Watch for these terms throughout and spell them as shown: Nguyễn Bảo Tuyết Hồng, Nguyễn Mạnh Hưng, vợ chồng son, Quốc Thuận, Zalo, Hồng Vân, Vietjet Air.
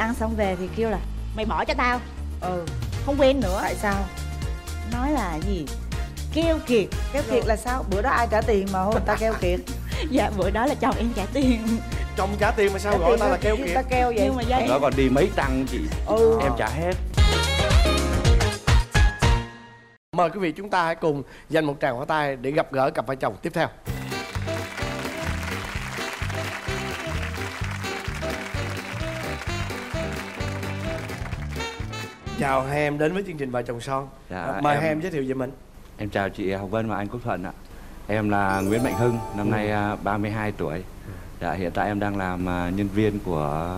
ăn xong về thì kêu là mày bỏ cho tao. Ừ. Không quên nữa. Tại sao? Nói là gì? Keo kiệt. Keo kiệt là sao? Bữa đó ai trả tiền mà hôm ta keo kiệt? Dạ bữa đó là chồng em trả tiền. Chồng trả tiền mà sao gọi ta là keo kiệt? Ta keo vậy. Nhưng mà đó còn đi mấy tăng chị. Ừ. Em trả hết. Mời quý vị chúng ta hãy cùng dành một tràng pháo tay để gặp gỡ cặp vợ chồng tiếp theo. Chào hai em đến với chương trình Vợ Chồng Son. Dạ, mời hai em giới thiệu về mình. Em chào chị Hồng Vân và anh Quốc Thuận ạ. Em là Nguyễn Mạnh Hưng, năm nay 32 tuổi. Dạ, hiện tại em đang làm nhân viên của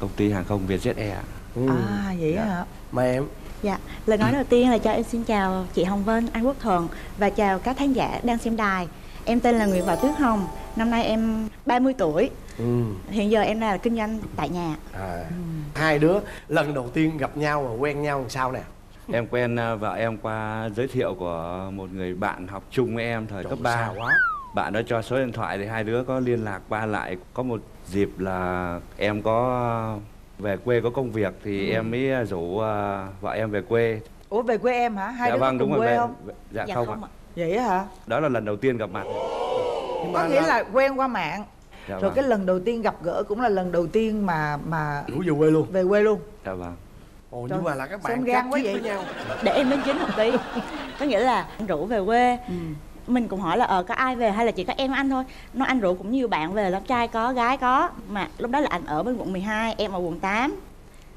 công ty hàng không Vietjet Air. À vậy dạ. Hả? Mời em. Dạ, lời nói đầu tiên là cho em xin chào chị Hồng Vân, anh Quốc Thuận và chào các khán giả đang xem đài. Em tên là Nguyễn Bảo Tuyết Hồng, năm nay em 30 tuổi. Hiện giờ em là kinh doanh tại nhà. Hai đứa lần đầu tiên gặp nhau và quen nhau làm sao nè? Em quen vợ em qua giới thiệu của một người bạn học chung với em thời cấp 3. Bạn đó cho số điện thoại thì hai đứa có liên lạc qua lại. Có một dịp là em có về quê có công việc thì em mới rủ vợ em về quê. Ủa về quê em hả? Hai đứa cùng quê không? Dạ không ạ. Vậy hả? Đó là lần đầu tiên gặp mặt. Có nghĩa là quen qua mạng. Dạ rồi vâng. Cái lần đầu tiên gặp gỡ cũng là lần đầu tiên mà rủ về quê luôn. Về quê luôn. Dạ vâng. Ồ, nhưng mà là các bạn gan quá vậy với nhau. Để em đến chính một tí. Có nghĩa là rủ về quê. Mình cũng hỏi là có ai về hay là chỉ có em anh thôi. Nói anh rủ cũng nhiều bạn về lắm, trai có, gái có. Mà lúc đó là anh ở bên quận 12, em ở quận 8.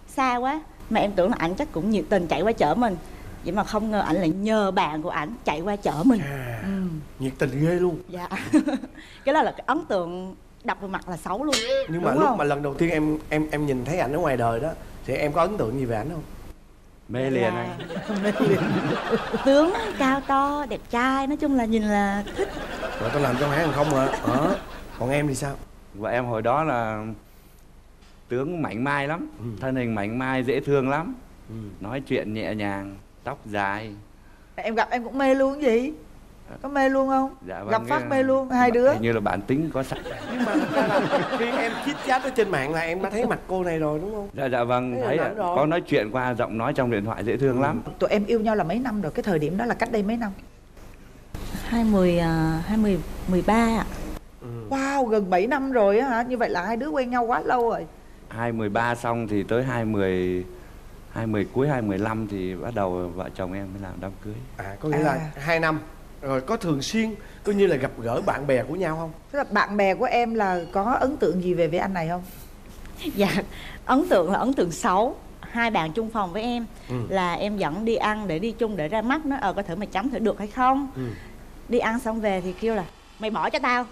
Xa quá. Mà em tưởng là anh chắc cũng nhiệt tình chạy qua chở mình. Vậy mà không ngờ ảnh lại nhờ bạn của ảnh chạy qua chở mình. Nhiệt tình ghê luôn. Dạ. Cái đó là cái ấn tượng đập vào mặt là xấu luôn. Nhưng mà lúc mà lần đầu tiên em nhìn thấy ảnh ở ngoài đời đó thì em có ấn tượng gì về ảnh không? Mê liền anh. Mê liền. Tướng cao to, đẹp trai, nói chung là nhìn là thích. Rồi tao làm trong hãng không hả? Còn em thì sao? Và em hồi đó là tướng mảnh mai lắm, thân hình mảnh mai dễ thương lắm, nói chuyện nhẹ nhàng, tóc dài. Em gặp em cũng mê luôn gì? Có mê luôn không? Dạ, gặp phát mê luôn hai đứa. Hình như là bản tính có sẵn. Nhưng mà khi em chít chát ở trên mạng là em đã thấy mặt cô này rồi đúng không? Dạ dạ vâng, thấy là có nói chuyện qua giọng nói trong điện thoại dễ thương lắm. Tụi em yêu nhau là mấy năm rồi? Cái thời điểm đó là cách đây mấy năm? 2013 ạ. Wow, gần 7 năm rồi á hả? Như vậy là hai đứa quen nhau quá lâu rồi. 2013 xong thì tới 20 cuối 2015 thì bắt đầu vợ chồng em mới làm đám cưới. À có nghĩa là 2 năm. Rồi có thường xuyên coi như là gặp gỡ bạn bè của nhau không? Tức là bạn bè của em là có ấn tượng gì về với anh này không? Dạ, ấn tượng là ấn tượng xấu. Hai bạn chung phòng với em là em dẫn đi ăn để đi chung để ra mắt. Nói có thử mày chấm thử được hay không? Đi ăn xong về thì kêu là mày bỏ cho tao.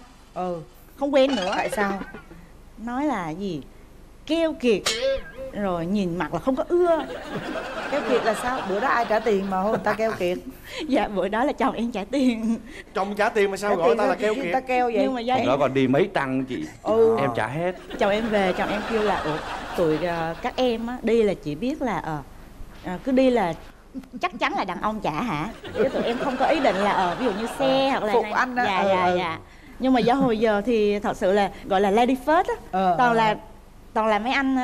Không quên nữa. Tại sao? Nói là gì? Keo kiệt. Rồi nhìn mặt là không có ưa. Keo kiệt là sao? Bữa đó ai trả tiền mà hôm ta keo kiệt? Dạ bữa đó là chồng em trả tiền. Chồng trả tiền mà sao gọi ta là keo kiệt? Ta keo vậy. Nhưng mà đó còn đi mấy tăng chị. Em trả hết. Chồng em về chồng em kêu là tụi các em á, đi là chỉ biết là cứ đi là chắc chắn là đàn ông trả hả? Chứ tụi em không có ý định là ví dụ như xe hoặc là phục này. Anh đó. Dạ dạ dạ. Nhưng mà do hồi giờ thì thật sự là gọi là lady first á. Toàn là mấy anh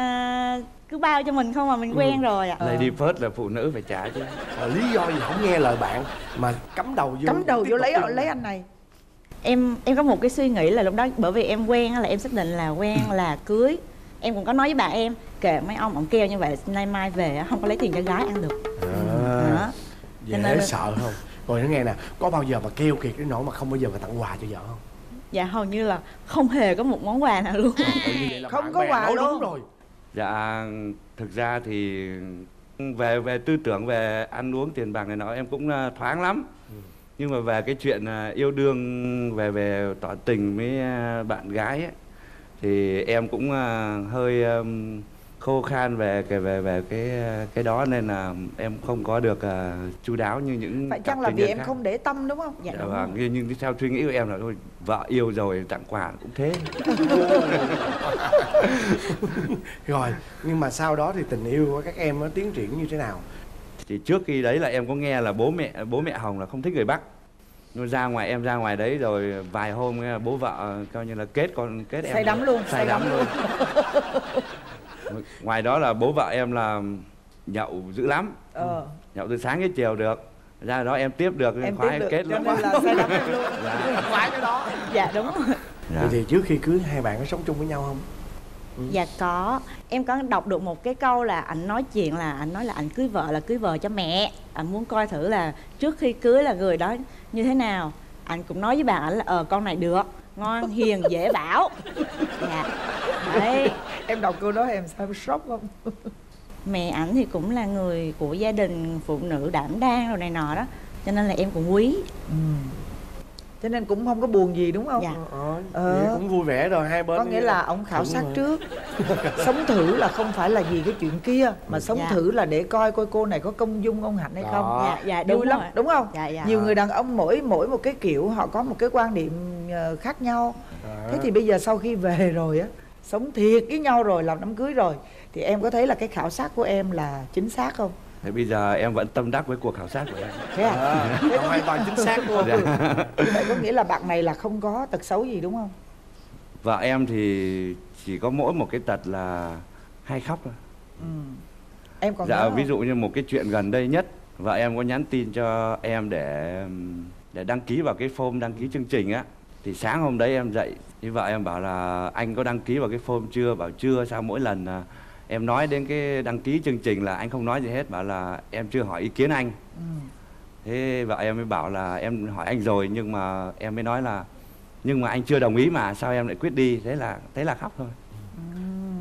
cứ bao cho mình không mà mình quen rồi ạ. Lady first là phụ nữ phải trả chứ. Lý do gì không nghe lời bạn mà cắm đầu vô? Cắm đầu vô lấy anh này. Em có một cái suy nghĩ là lúc đó bởi vì em quen là em xác định là quen là cưới. Em cũng có nói với bạn em kệ mấy ông kêu như vậy nay mai về không có lấy tiền cho gái ăn được. Dễ sợ không? Rồi nó nghe nè, có bao giờ mà kêu kiệt đến nỗi mà không bao giờ mà tặng quà cho vợ không? Dạ hầu như là không hề có một món quà nào luôn. Không có quà luôn rồi. Dạ thực ra thì về tư tưởng về ăn uống tiền bạc này nó em cũng thoáng lắm. Nhưng mà về cái chuyện yêu đương về tỏ tình với bạn gái ấy, thì em cũng hơi khô khan về cái đó nên là em không có được chu đáo như những. Phải chăng là vì em khác. Không để tâm đúng không? Dạ, dạ đúng vâng. Nhưng theo suy nghĩ của em là thôi vợ yêu rồi tặng quà cũng thế. Rồi nhưng mà sau đó thì tình yêu của các em nó tiến triển như thế nào? Thì trước khi đấy là em có nghe là bố mẹ Hồng là không thích người Bắc. Nó em ra ngoài đấy rồi vài hôm bố vợ coi như là kết em. Say đắm luôn. Say đắm luôn. Ngoài đó là bố vợ em là nhậu dữ lắm, nhậu từ sáng đến chiều được, ra đó em tiếp được, em khoái em kết lắm. Khoái cái đó. Dạ đúng. Vậy thì trước khi cưới hai bạn có sống chung với nhau không? Dạ có, em có đọc được một cái câu là anh nói chuyện là anh nói là anh cưới vợ là cưới vợ cho mẹ. Anh muốn coi thử là trước khi cưới là người đó như thế nào. Anh cũng nói với bạn ảnh là con này được, ngon, hiền, dễ bảo. Dạ. Đấy. Em đọc câu đó em sao sốc không? Mẹ ảnh thì cũng là người của gia đình phụ nữ đảm đang rồi này nọ đó, cho nên là em cũng quý. Cho nên cũng không có buồn gì đúng không? Dạ. Cũng vui vẻ rồi hai bên. Có nghĩa là ông khảo sát trước. Sống thử là không phải là vì cái chuyện kia mà sống thử là để coi cô này có công dung ông Hạnh hay không. Dạ, dạ đúng lắm, đúng không? Dạ, dạ. Nhiều người đàn ông mỗi một cái kiểu họ có một cái quan điểm khác nhau. Thế thì bây giờ sau khi về rồi á, sống thiệt với nhau rồi, làm đám cưới rồi, thì em có thấy là cái khảo sát của em là chính xác không? Thì bây giờ em vẫn tâm đắc với cuộc khảo sát của em. Thế à? Thế hoàn toàn chính xác luôn. Vậy có nghĩa là bạn này là không có tật xấu gì đúng không? Vợ em thì chỉ có mỗi một cái tật là hay khóc thôi. Em còn dạ ví dụ như một cái chuyện gần đây nhất, vợ em có nhắn tin cho em để đăng ký vào cái form đăng ký chương trình á. Thì sáng hôm đấy em dậy thì vợ em bảo là anh có đăng ký vào cái form chưa? Bảo chưa. Sao mỗi lần em nói đến cái đăng ký chương trình là anh không nói gì hết, bảo là em chưa hỏi ý kiến anh. Thế vợ em mới bảo là em hỏi anh rồi, nhưng mà em mới nói là nhưng mà anh chưa đồng ý mà sao em lại quyết đi. Thế là khóc thôi.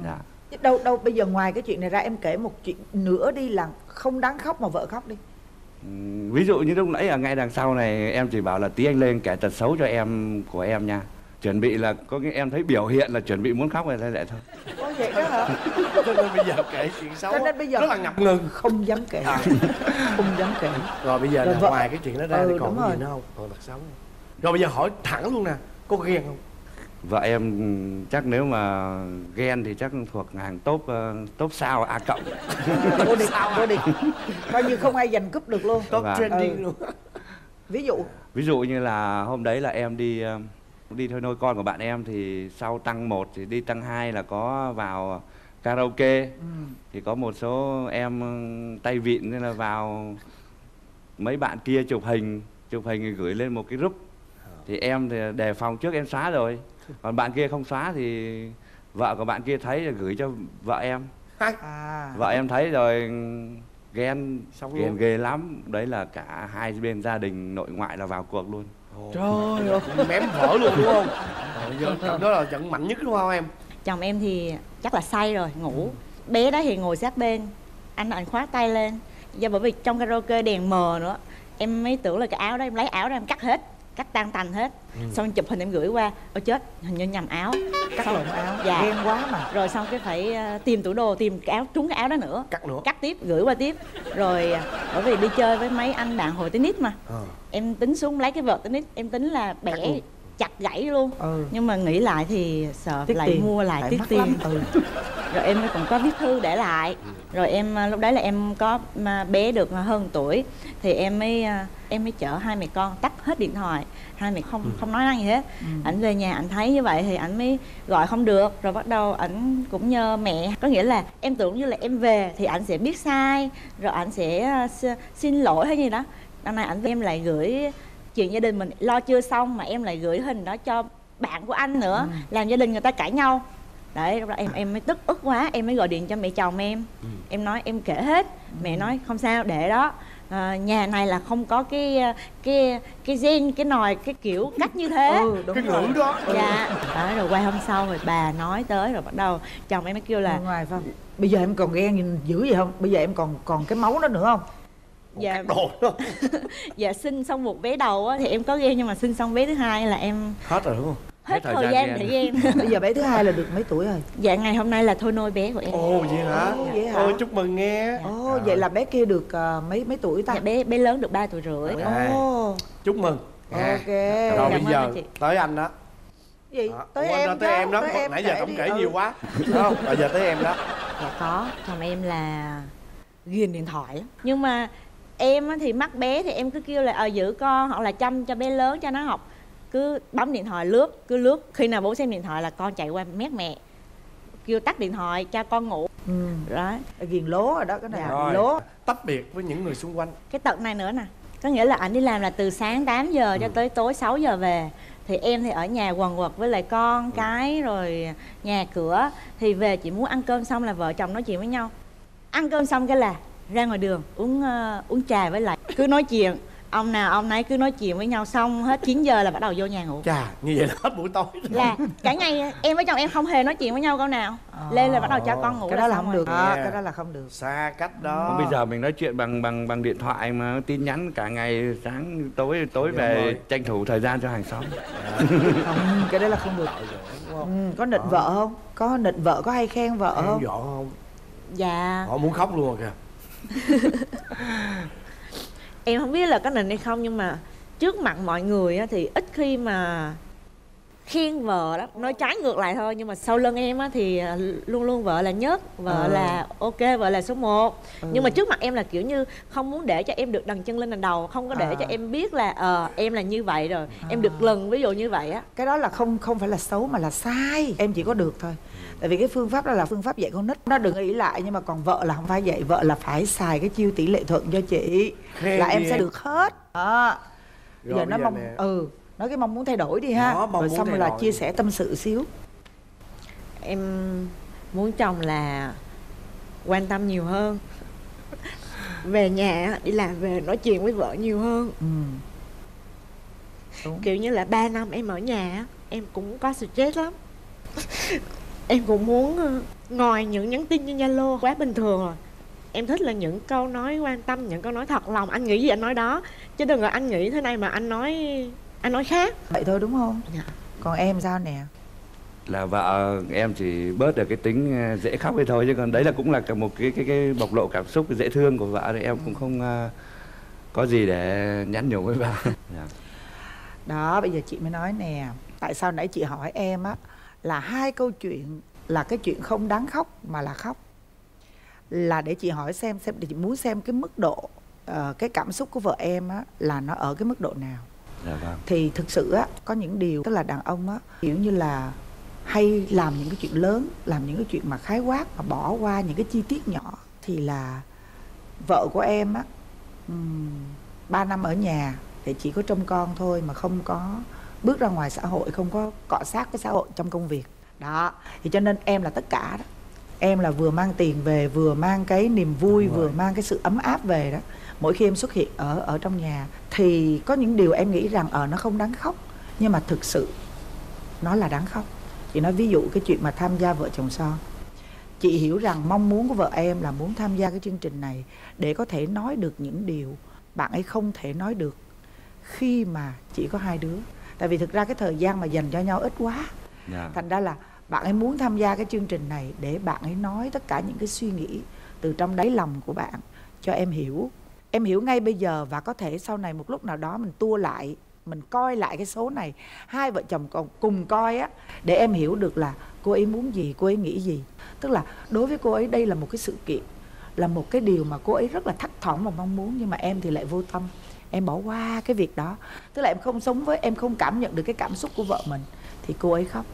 Dạ. Đâu bây giờ ngoài cái chuyện này ra em kể một chuyện nữa đi là không đáng khóc mà vợ khóc đi. Ví dụ như lúc nãy ở ngay đằng sau này em chỉ bảo là tí anh lên kể tật xấu cho em của em nha. Chuẩn bị là có cái em thấy biểu hiện là chuẩn bị muốn khóc rồi lại thôi. Có vậy đó hả? Cho nên bây giờ kể chuyện xấu rất là ngập ngừng, không dám kể. Không dám kể. Rồi bây giờ là ngoài cái chuyện đó ra thì còn gì nữa không? Còn tật xấu. Rồi bây giờ hỏi thẳng luôn nè, có ghen không? Vợ em chắc nếu mà ghen thì chắc thuộc hàng top sao A+. Vô địch. Coi như không ai giành cúp được luôn. Top trending luôn. Ví dụ như là hôm đấy là em đi thôi nôi con của bạn em, thì sau tăng 1 thì đi tăng 2 là có vào karaoke. Thì có một số em tay vịn nên là vào mấy bạn kia chụp hình thì gửi lên một cái group. Thì em thì đề phòng trước em xóa rồi, còn bạn kia không xóa thì vợ của bạn kia thấy là gửi cho vợ em. Vợ em thấy rồi ghen, ghen ghê lắm. Đấy là cả hai bên gia đình nội ngoại là vào cuộc luôn. Trời ơi, mém vỡ luôn đúng không? Trận đó là trận mạnh nhất đúng không em? Chồng em thì chắc là say rồi, ngủ. Bé đó thì ngồi sát bên, anh khóa tay lên. Do bởi vì trong karaoke đèn mờ nữa, em mới tưởng là cái áo đó, em lấy áo ra em cắt hết, cắt tan tành hết. Xong em chụp hình em gửi qua, ôi chết, hình như nhầm áo. Cắt lộn áo, dạ. Ghen quá mà. Rồi xong cái phải tìm tủ đồ, tìm cái áo, trúng cái áo đó nữa. Cắt tiếp, gửi qua tiếp. Rồi bởi vì đi chơi với mấy anh bạn hồi tennis mà. Em tính xuống lấy cái vợt tennis, em tính là bẻ chặt gãy luôn. Nhưng mà nghĩ lại thì sợ lại mua lại tiết tiền. Rồi em còn có viết thư để lại. Rồi em lúc đấy là em có bé được hơn tuổi thì em mới chở hai mẹ con tắt hết điện thoại, hai mẹ không nói năng gì hết. Ảnh về nhà ảnh thấy như vậy thì ảnh mới gọi không được, rồi bắt đầu ảnh cũng nhờ mẹ. Có nghĩa là em tưởng như là em về thì ảnh sẽ biết sai rồi ảnh sẽ xin lỗi hay gì đó. Năm nay ảnh em lại gửi chuyện gia đình mình lo chưa xong mà em lại gửi hình đó cho bạn của anh nữa, làm gia đình người ta cãi nhau. Đấy, lúc đó em mới tức ức quá, em mới gọi điện cho mẹ chồng em. Em nói em kể hết, mẹ nói không sao để đó. Nhà này là không có cái gen, cái nòi, cái kiểu cách như thế. Cái ngữ đó. Dạ. Đó, rồi qua hôm sau rồi bà nói tới rồi bắt đầu chồng em mới kêu là ngoài không? Bây giờ em còn ghen dữ gì không? Bây giờ em còn cái máu đó nữa không? Dạ. Dạ xin xong một vé đầu á thì em có ghen, nhưng mà xin xong vé thứ hai là em hết rồi đúng không? Hết thời gian để ghen. Bây giờ bé thứ hai là được mấy tuổi rồi? Dạ ngày hôm nay là thôi nôi bé của em. Ồ vậy hả? Ôi chúc mừng nghe. Ồ vậy là bé kia được mấy tuổi ta? Dạ bé lớn được 3 tuổi rưỡi. Ồ chúc mừng. Ok. Rồi bây giờ tới anh đó. Gì? Tới em đó. Nãy giờ không kể nhiều quá. Không, bây giờ tới em đó. Dạ có, chồng em là ghiền điện thoại. Nhưng mà em thì mắc bé thì em cứ kêu là giữ con hoặc là chăm cho bé lớn cho nó học. Cứ bấm điện thoại lướt, cứ lướt. Khi nào bố xem điện thoại là con chạy qua mét mẹ, kêu tắt điện thoại, cha con ngủ. Đấy, ghiền lố rồi đó, cái này ghiền lố. Tách biệt với những người xung quanh. Cái tật này nữa nè, có nghĩa là ảnh đi làm là từ sáng 8 giờ cho tới tối 6 giờ về. Thì em thì ở nhà quần quật với lại con cái rồi nhà cửa. Thì về chỉ muốn ăn cơm xong là vợ chồng nói chuyện với nhau. Ăn cơm xong cái là ra ngoài đường uống uống trà với lại cứ nói chuyện. Ông nào ông nấy cứ nói chuyện với nhau xong hết 9 giờ là bắt đầu vô nhà ngủ. Chà, như vậy là hết buổi tối. Là cả ngày em với chồng em không hề nói chuyện với nhau câu nào. Lên là bắt đầu cho con ngủ. Cái đó là không được. Cái đó là không được. Xa cách đó. Bây giờ mình nói chuyện bằng điện thoại mà tin nhắn cả ngày, sáng tối về tranh thủ thời gian cho hàng xóm. Không, cái đấy là không được. Có nịnh vợ không? Có nịnh vợ, có hay khen vợ không? Khen vợ không? Dạ. Họ muốn khóc luôn kìa. Em không biết là có nịnh hay không nhưng mà trước mặt mọi người thì ít khi mà khen vợ lắm. Nói trái ngược lại thôi, nhưng mà sau lưng em thì luôn luôn vợ là nhất, vợ là ok, vợ là số 1. Nhưng mà trước mặt em là kiểu như không muốn để cho em được đằng chân lên đằng đầu, không có để cho em biết là em là như vậy rồi, em được lần ví dụ như vậy á. Cái đó là không phải là xấu mà là sai. Em chỉ có được thôi. Tại vì cái phương pháp đó là phương pháp dạy con nít. Nó đừng nghĩ lại, nhưng mà còn vợ là không phải vậy. Vợ là phải xài cái chiêu tỷ lệ thuận cho chị. Khen là em sẽ được hết. Giờ nó mong nè. Nói cái mong muốn thay đổi đi ha. Rồi xong rồi là chia sẻ tâm sự xíu. Em muốn chồng là quan tâm nhiều hơn. Về nhà đi làm về nói chuyện với vợ nhiều hơn. Kiểu như là 3 năm em ở nhà em cũng có stress lắm. Em cũng muốn, ngoài những nhắn tin trên Zalo quá bình thường rồi, em thích là những câu nói quan tâm, những câu nói thật lòng. Anh nghĩ gì anh nói đó, chứ đừng là anh nghĩ thế này mà anh nói khác. Vậy thôi đúng không? Dạ. Còn em sao nè? Là vợ em chỉ bớt được cái tính dễ khóc ấy thôi, chứ còn đấy là cũng là một cái bộc lộ cảm xúc dễ thương của vợ thì em cũng không có gì để nhắn nhủ với vợ. Dạ. Đó, bây giờ chị mới nói nè, tại sao nãy chị hỏi em á, là hai câu chuyện là cái chuyện không đáng khóc mà là khóc, là để chị hỏi xem để chị muốn xem cái mức độ cái cảm xúc của vợ em á, là nó ở cái mức độ nào. Dạ vâng. Thì thực sự á, có những điều, tức là đàn ông á, kiểu như là hay làm những cái chuyện lớn, làm những cái chuyện mà khái quát mà bỏ qua những cái chi tiết nhỏ. Thì là vợ của em á, 3 năm ở nhà thì chỉ có trông con thôi mà không có bước ra ngoài xã hội, không có cọ sát với xã hội trong công việc. Đó, thì cho nên em là tất cả đó. Em là vừa mang tiền về, vừa mang cái niềm vui, vừa mang cái sự ấm áp về đó. Mỗi khi em xuất hiện ở trong nhà thì có những điều em nghĩ rằng nó không đáng khóc, nhưng mà thực sự nó là đáng khóc. Chị nói ví dụ cái chuyện mà tham gia Vợ Chồng Son. Chị hiểu rằng mong muốn của vợ em là muốn tham gia cái chương trình này để có thể nói được những điều bạn ấy không thể nói được khi mà chỉ có hai đứa. Tại vì thực ra cái thời gian mà dành cho nhau ít quá. Thành ra là bạn ấy muốn tham gia cái chương trình này để bạn ấy nói tất cả những cái suy nghĩ từ trong đáy lòng của bạn cho em hiểu. Em hiểu ngay bây giờ, và có thể sau này một lúc nào đó mình tua lại, mình coi lại cái số này, hai vợ chồng cùng coi á, để em hiểu được là cô ấy muốn gì, cô ấy nghĩ gì. Tức là đối với cô ấy đây là một cái sự kiện, là một cái điều mà cô ấy rất là thấp thỏm và mong muốn, nhưng mà em thì lại vô tâm. Em bỏ qua cái việc đó. Tức là em không sống với, em không cảm nhận được cái cảm xúc của vợ mình thì cô ấy khóc.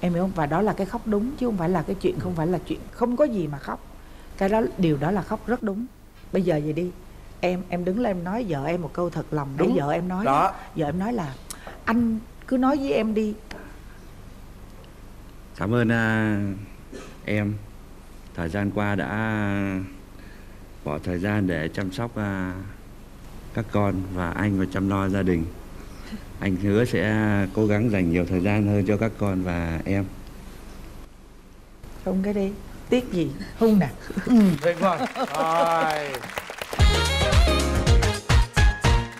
Em hiểu không? Và đó là cái khóc đúng, chứ không phải là cái chuyện, không phải là chuyện không có gì mà khóc. Cái đó, điều đó là khóc rất đúng. Bây giờ vậy đi, em đứng lên em nói vợ em một câu thật lòng. Đúng. Vợ em nói đó. Vợ em nói là anh cứ nói với em đi. Cảm ơn em thời gian qua đã bỏ thời gian để chăm sóc các con và anh, và chăm lo gia đình. Anh hứa sẽ cố gắng dành nhiều thời gian hơn cho các con và em. Không cái đi, tiếc gì hung nè. Tuyệt vời.